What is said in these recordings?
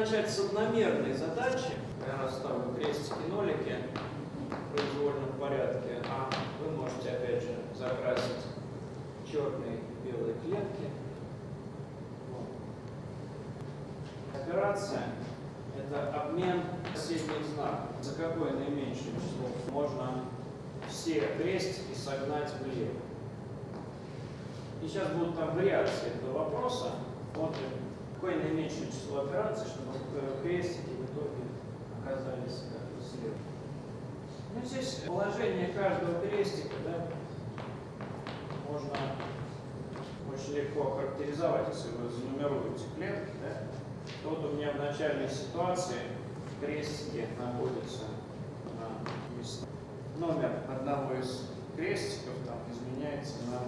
начать с одномерной задачи. Я расставлю крестики-нолики в произвольном порядке, а вы можете опять же закрасить черные и белые клетки. Вот. Операция – это обмен соседних знаков. За какое наименьшее число можно все крестики согнать влево. И сейчас будут там вариации этого вопроса. Смотрим, какое наименьшее число операций, чтобы крестики в итоге оказались слева. Ну, здесь положение каждого крестика, да, можно очень легко характеризовать, если вы занумеруете клетки. Да. Вот у меня в начальной ситуации крестики находятся на местах. Номер одного из крестиков там изменяется на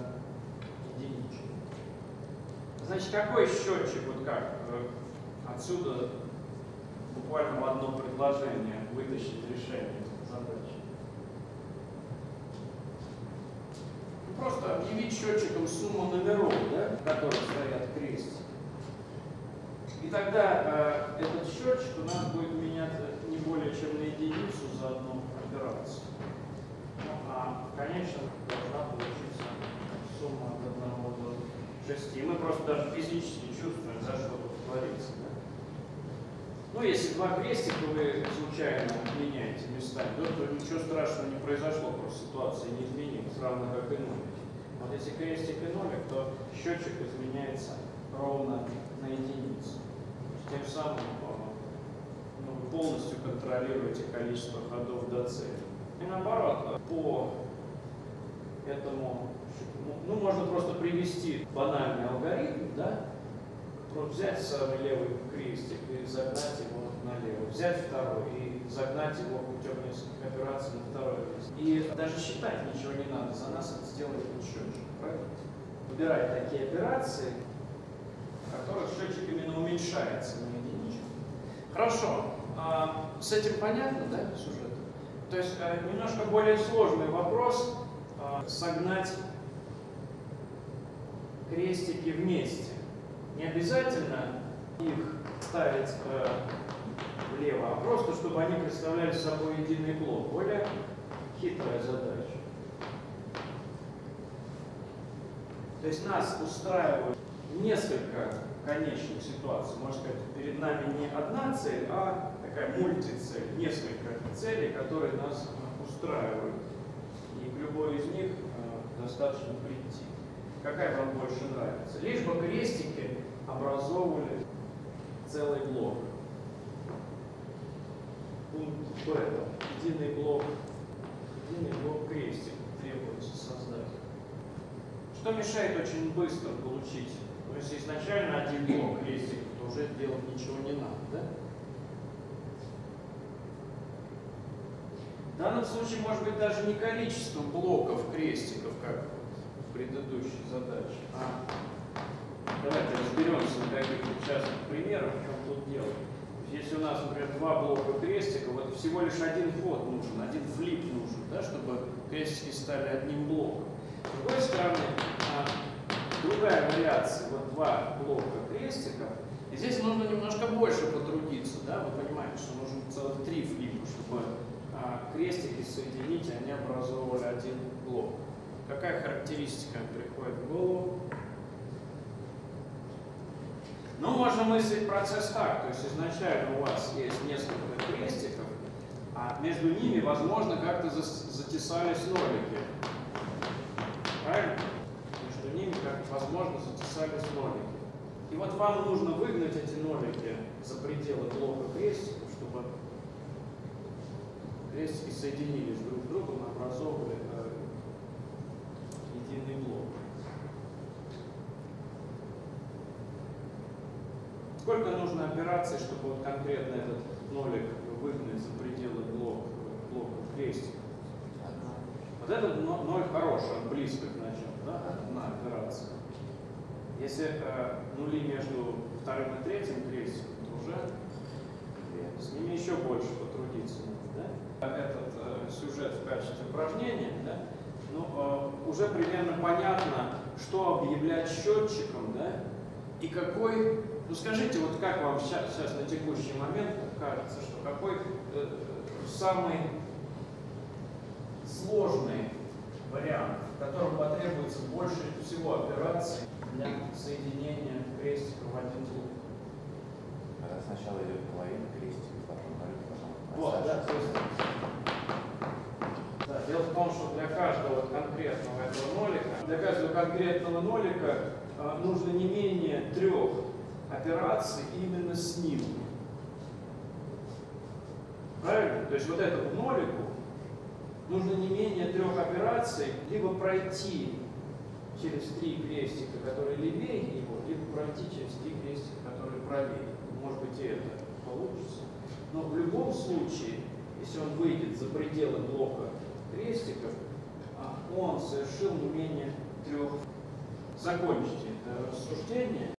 единичку. Значит, какой счетчик, вот как отсюда буквально в одно предложение вытащить решение задачи? Просто объявить счетчиком сумму номеров, да, в которых стоят крестики. И тогда этот счетчик у нас будет меняться не более чем на единицу за одну операцию. Ну, а, конечно, должна получиться сумма от 1 до 6. И мы просто даже физически чувствуем, за что тут творится. Да? Ну, если два крестика вы случайно меняете местами, то ничего страшного не произошло, просто ситуация не изменилась, равно как и нолик. Вот если крестик и нолик, то счетчик изменяется ровно на единицу. Тем самым вы полностью контролируете количество ходов до цели. И наоборот, по этому, ну, можно просто привести банальный алгоритм, да? Просто взять самый левый крестик и загнать его налево, взять второй и загнать его путем нескольких операций на второй крестик. И даже считать ничего не надо, за нас это сделает счетчик, правильно? Выбирать такие операции, в которых счетчик именно уменьшается на единичку. Хорошо, с этим понятно, да, сюжет? То есть немножко более сложный вопрос – согнать крестики вместе. Не обязательно их ставить влево, а просто чтобы они представляли собой единый блок. Более хитрая задача. То есть нас устраивают несколько конечных ситуаций. Можно сказать, перед нами не одна цель, а такая мультицель, несколько целей, которые нас устраивают. И к любой из них достаточно прийти. Какая вам больше нравится? Лишь бы крестики образовывали целый блок. Пункт Б. Единый блок крестик требуется создать. Что мешает очень быстро получить? То есть изначально один блок крестиков, то уже делать ничего не надо, да? В данном случае может быть даже не количество блоков крестиков, как в предыдущей задаче. Давайте разберемся на каких-то частных примерах, в чем тут дело. Если у нас, например, два блока крестиков, вот всего лишь один ход нужен, один флип нужен, да, чтобы крестики стали одним блоком. С другой стороны, другая вариация, вот два блока крестиков. И здесь нужно немножко больше потрудиться, да, вы понимаете, что нужно целых три флипа, чтобы крестики соединить, и они образовывали один блок. Какая характеристика приходит в голову? Ну, можно мыслить процесс так, то есть изначально у вас есть несколько крестиков, а между ними, возможно, как-то затесались нолики. Правильно? Между ними, как возможно, затесались нолики. И вот вам нужно выгнать эти нолики за пределы блока крестиков, чтобы крестики соединились друг с другом и образовывали единый блок. Сколько нужно операций, чтобы вот конкретно этот нолик выгнать за пределы блока крестиков? Одна. Вот этот ноль хороший, он близко к началу, да? Одна операция. Если нули между вторым и третьим крестиком, то уже с ними еще больше потрудиться надо, да? Этот сюжет в качестве упражнения, да? Ну, уже примерно понятно, что объявлять счетчиком, да? И какой Ну скажите, вот как вам сейчас на текущий момент кажется, что какой самый сложный вариант, в котором потребуется больше всего операций для соединения крестика в один зуб? Сначала идет половина крестика, потом да, дело в том, что для каждого конкретного этого нолика, нужно не менее 3 операций именно с ним. Правильно? То есть вот этому нолику нужно не менее 3 операций, либо пройти через 3 крестика, которые левее его, либо пройти через 3 крестика, которые правее. Может быть, и это получится. Но в любом случае, если он выйдет за пределы блока крестиков, он совершил не менее 3. Закончите это рассуждение.